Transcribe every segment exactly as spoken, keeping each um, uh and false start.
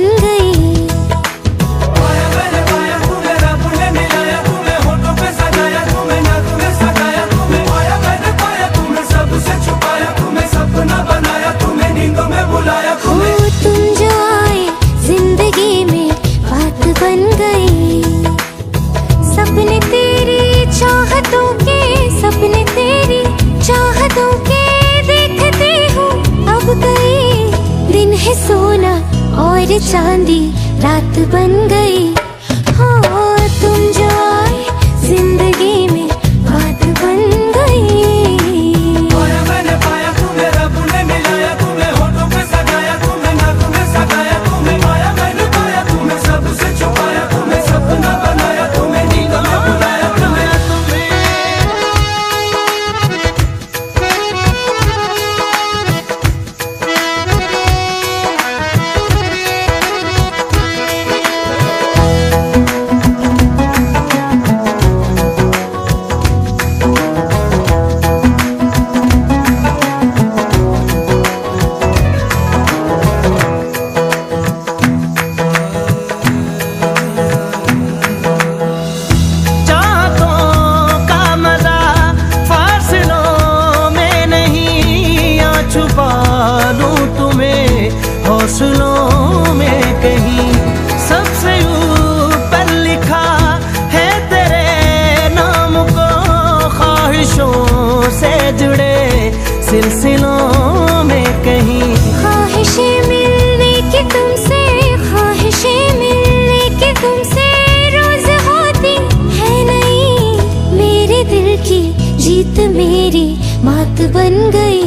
बन गई। सोना और चांदी रात बन गई। हाँ तुम जो आए जिंदगी में बात बन गई। पाया मैंने पाया तुम्हें, रब ने मिलाया तुम्हें, होठों पे सजाया तुम्हें, नाकों में सगाया तुम्हें, पाया मैंने पाया तुम्हें, सबसे छुपाया तुम्हें, सपना बनाया तुम्हें, नींदों में बुलाया तुम्हें। हौसलों में कहीं सबसे ऊपर लिखा है तेरे नाम को, ख्वाहिशों से जुड़े सिलसिलों में कहीं। ख्वाहिशें मिलने की तुमसे, ख्वाहिशें मिलने की तुमसे रोज होती है नहीं। मेरे दिल की जीत मेरी मात बन गई।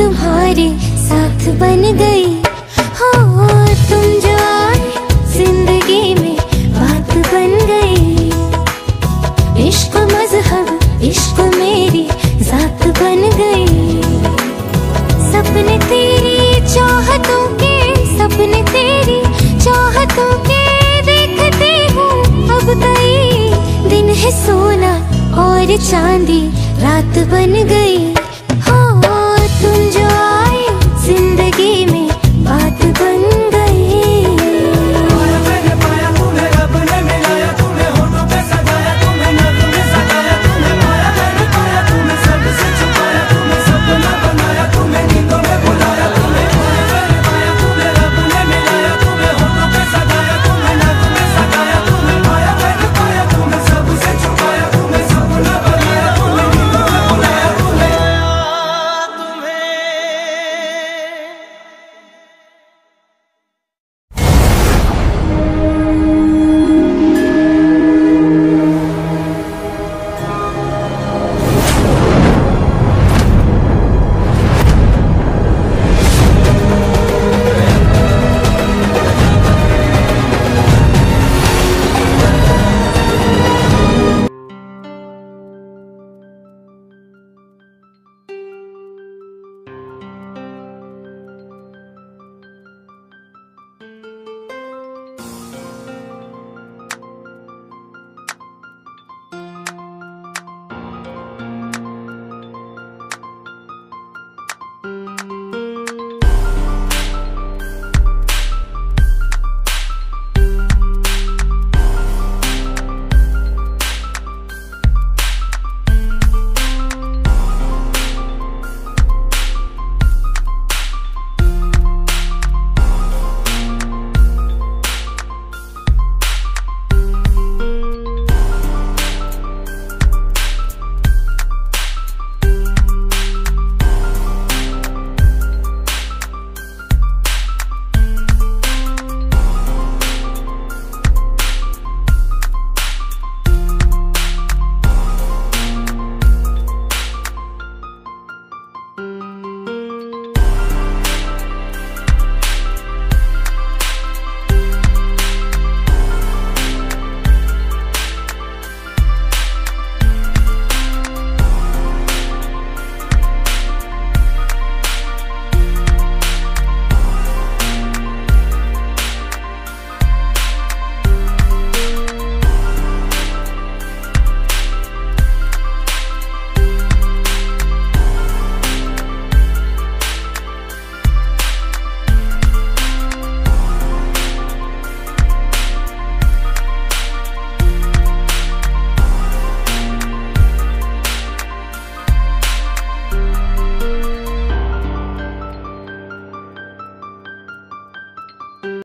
तुम्हारे साथ बन गई। हो तुम जो आए जिंदगी में बात बन गई। इश्क मजहब इश्क मेरी जात बन गई। सपने तेरी चाहतों के, सपने तेरी चाहतों के देखती हूँ अब गई। दिन है सोना और चांदी रात बन गई।